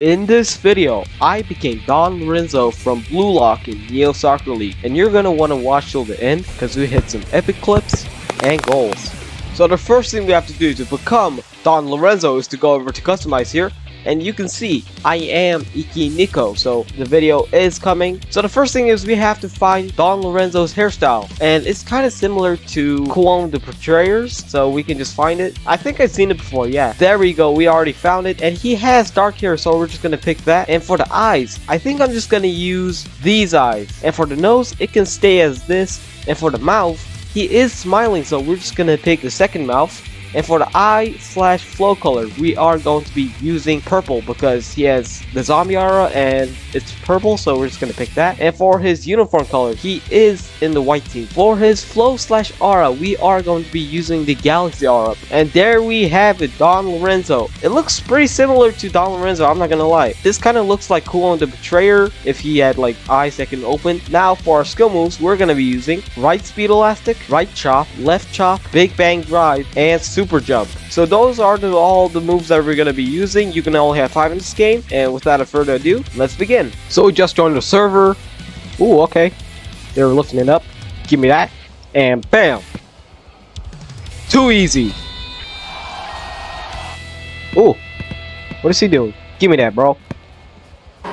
In this video, I became Don Lorenzo from Blue Lock in Neo Soccer League, and you're going to want to watch till the end because we hit some epic clips and goals. So the first thing we have to do to become Don Lorenzo is to go over to customize here, and you can see I am Iki Nico, so the video is coming. So the first thing is we have to find Don Lorenzo's hairstyle, and it's kind of similar to Kuon the Portrayers, so we can just find it. I think I've seen it before, yeah. There we go, we already found it, and he has dark hair, so we're just gonna pick that. And for the eyes, I think I'm just gonna use these eyes. And for the nose, it can stay as this, and for the mouth, he is smiling, so we're just gonna pick the second mouth. And for the eye slash flow color, we are going to be using purple because he has the zombie aura and it's purple, so we're just going to pick that. And for his uniform color, he is in the white team. For his flow slash aura, we are going to be using the galaxy aura. And there we have it, Don Lorenzo. It looks pretty similar to Don Lorenzo, I'm not going to lie. This kind of looks like Kuon the Betrayer if he had like eyes that can open. Now for our skill moves, we're going to be using right speed elastic, right chop, left chop, big bang drive, and super jump. So those are all the moves that we're going to be using. You can only have 5 in this game, and without further ado, let's begin. So we just joined the server. Ooh, okay. They were lifting it up. Give me that. And bam. Too easy. Ooh. What is he doing? Give me that, bro.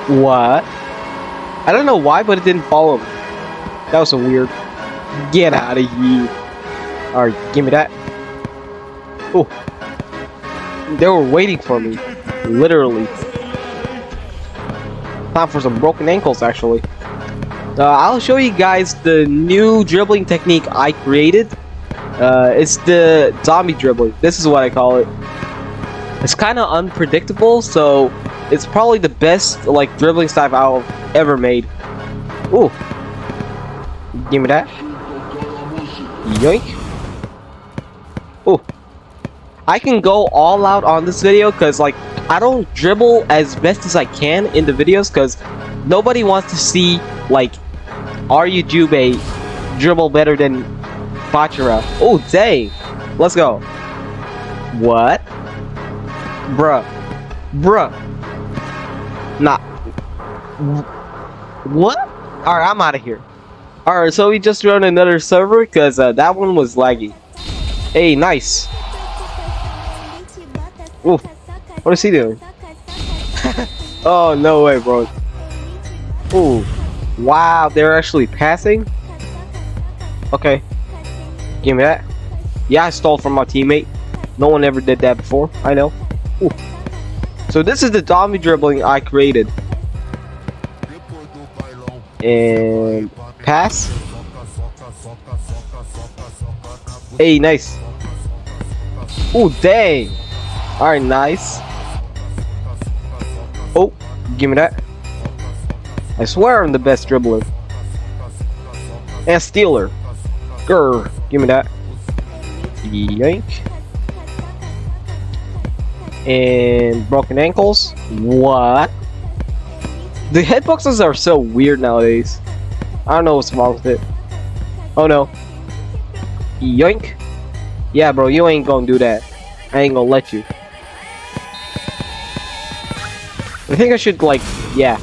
What? I don't know why, but it didn't follow him. That was so weird. Get out of here. Alright, give me that. Oh, they were waiting for me, literally. Time for some broken ankles, actually. I'll show you guys the new dribbling technique I created. It's the zombie dribbling. This is what I call it. It's kind of unpredictable, so it's probably the best like dribbling style I've ever made. Ooh, give me that. Yoink. Ooh. I can go all out on this video because like I don't dribble as best as I can in the videos because nobody wants to see like Aryu Jube dribble better than Bachira. Oh dang, let's go. What? Bruh. Nah. What? Alright, I'm out of here. Alright, so we just joined another server because that one was laggy. Hey, nice. Ooh, what is he doing? Oh, no way, bro. Ooh, wow, they're actually passing? Okay, give me that. Yeah, I stole from my teammate. No one ever did that before, I know. Ooh. So this is the zombie dribbling I created. And pass. Hey, nice. Ooh, dang. Alright, nice. Oh, give me that. I swear I'm the best dribbler. And stealer. Grr, give me that. Yank. And broken ankles. What? The hitboxes are so weird nowadays. I don't know what's wrong with it. Oh no. Yoink. Yeah, bro, you ain't gonna do that. I ain't gonna let you. I think I should, like, yeah.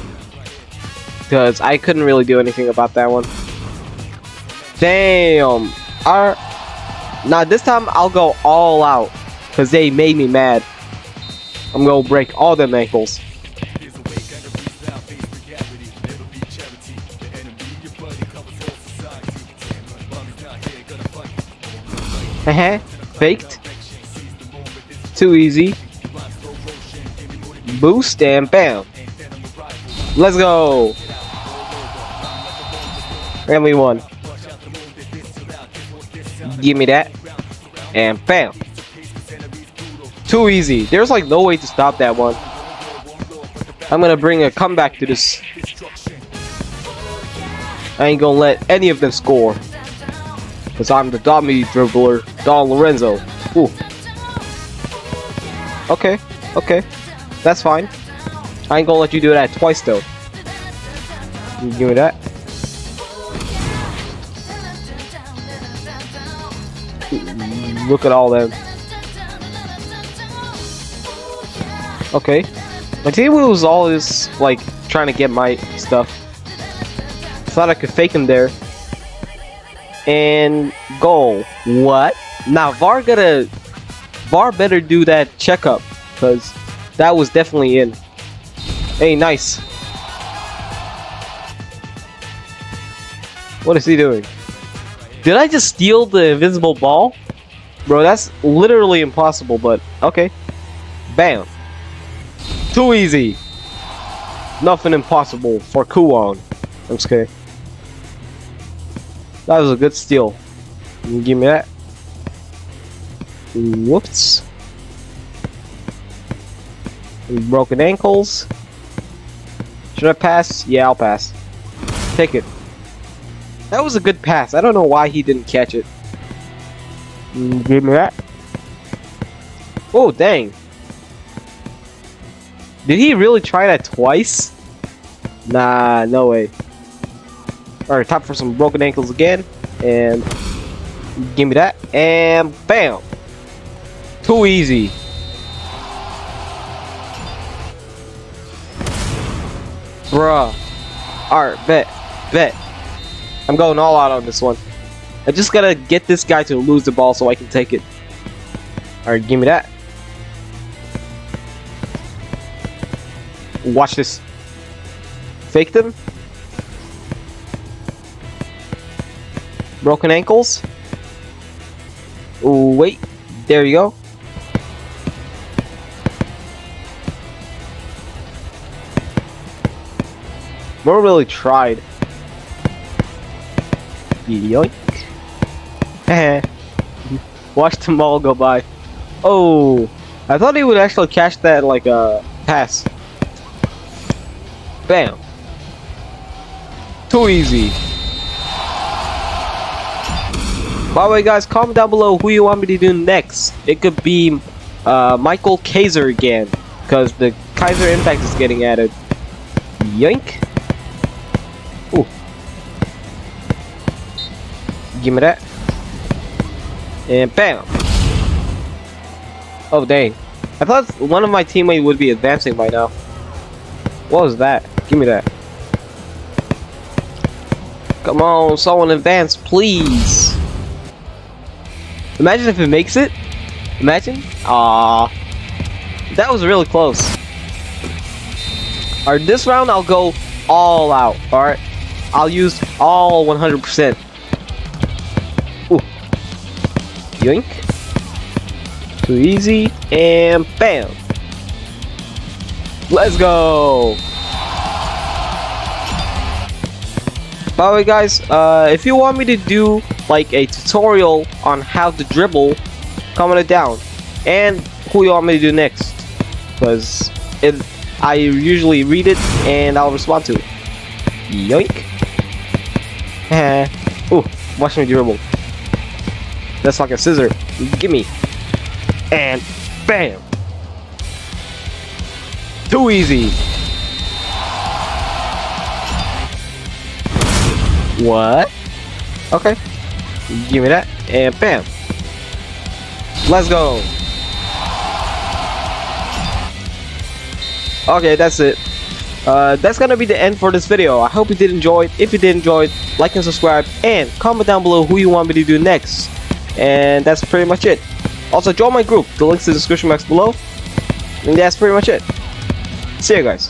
Because I couldn't really do anything about that one. Damn. Now, this time I'll go all out. Because they made me mad. I'm going to break all them ankles. Faked. Too easy. Boost and bam. Let's go. And we won. Give me that. And bam. Too easy. There's like no way to stop that one. I'm gonna bring a comeback to this. I ain't gonna let any of them score. Cause I'm the dummy dribbler, Don Lorenzo. Ooh. Okay. Okay. That's fine. I ain't gonna let you do that twice though. You give me that. Look at all them. Okay. My team was always like trying to get my stuff. Thought I could fake him there. And goal. What? Now VAR better do that checkup, because that was definitely in. Hey, nice. What is he doing? Did I just steal the invisible ball? Bro, that's literally impossible, but okay. Bam. Too easy. Nothing impossible for Kuon. I'm scared. That was a good steal. Give me that. Whoops. Broken ankles. Should I pass? Yeah, I'll pass. Take it. That was a good pass. I don't know why he didn't catch it. Give me that. Oh, dang. Did he really try that twice? Nah, no way. Alright, top for some broken ankles again. And give me that. And bam. Too easy. Bruh. Alright, bet. I'm going all out on this one. I just gotta get this guy to lose the ball so I can take it. Alright, give me that. Watch this. Fake them. Broken ankles. Ooh, wait. There you go. More really tried. Yoink. Watch them all go by. Oh, I thought he would actually catch that like a pass. Bam. Too easy. By the way, guys, comment down below who you want me to do next. It could be Michael Kaiser again, because the Kaiser Impact is getting added. Yoink. Ooh. Give me that. And bam. Oh, dang. I thought one of my teammates would be advancing by now. What was that? Give me that. Come on, someone advance, please. Imagine if it makes it. Imagine. Aww. That was really close. Alright, this round I'll go all out. Alright. I'll use all 100%. Yoink. Too easy. And bam. Let's go. By the way, guys, if you want me to do like a tutorial on how to dribble, comment it down. And who you want me to do next, because I usually read it and I'll respond to it. Yoink. Oh, watch me dribble. That's like a scissor. Gimme. And bam. Too easy. What? Okay. Gimme that. And bam. Let's go. Okay, that's it. That's gonna be the end for this video. I hope you did enjoy it. If you did enjoy it, like and subscribe. And comment down below who you want me to do next. And that's pretty much it. Also, join my group. The link's in the description box below. And that's pretty much it. See you guys.